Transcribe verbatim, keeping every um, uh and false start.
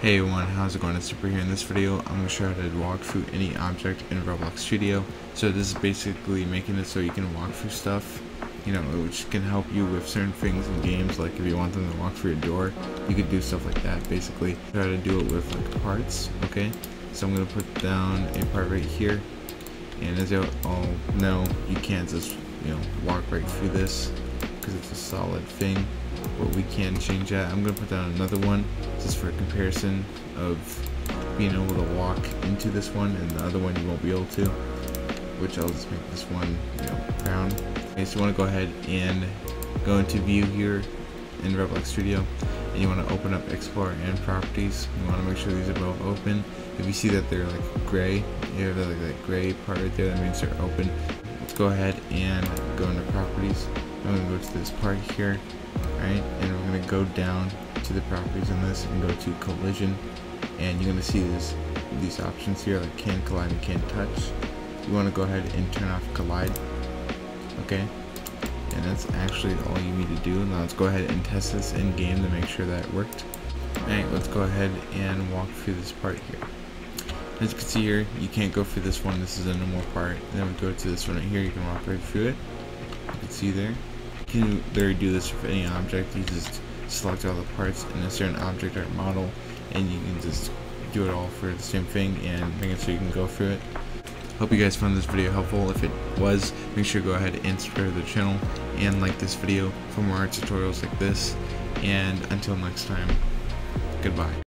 Hey everyone, how's it going? It's Super here. In this video, I'm going to show you how to walk through any object in Roblox Studio. So this is basically making it so you can walk through stuff, you know, which can help you with certain things in games. Like if you want them to walk through your door, you could do stuff like that. Basically, try to do it with like parts. Okay, so I'm going to put down a part right here, and as you all know, you can't just you know walk right through this because it's a solid thing. But we can change that. I'm gonna put down another one just for a comparison of being able to walk into this one, and the other one you won't be able to, which I'll just make this one you know round. Okay, so you want to go ahead and go into view here in Roblox Studio, and you want to open up Explorer and Properties. You want to make sure these are both open. If you see that they're like gray, you have like that gray part right there, that means they're open. Let's go ahead and go into Properties. I'm gonna go to this part here. Alright, and we're going to go down to the properties in this and go to collision, and you're going to see this, these options here like can collide and can touch. You want to go ahead and turn off collide, okay, and that's actually all you need to do. Now let's go ahead and test this in game to make sure that it worked. Alright, let's go ahead and walk through this part here. As you can see here, you can't go through this one, this is a normal part, and then we go to this one right here, you can walk right through it, you can see there. You can literally do this with any object. You just select all the parts in a certain object or model, and you can just do it all for the same thing and make it so you can go through it. Hope you guys found this video helpful. If it was, make sure to go ahead and subscribe to the channel and like this video for more art tutorials like this. And until next time, goodbye.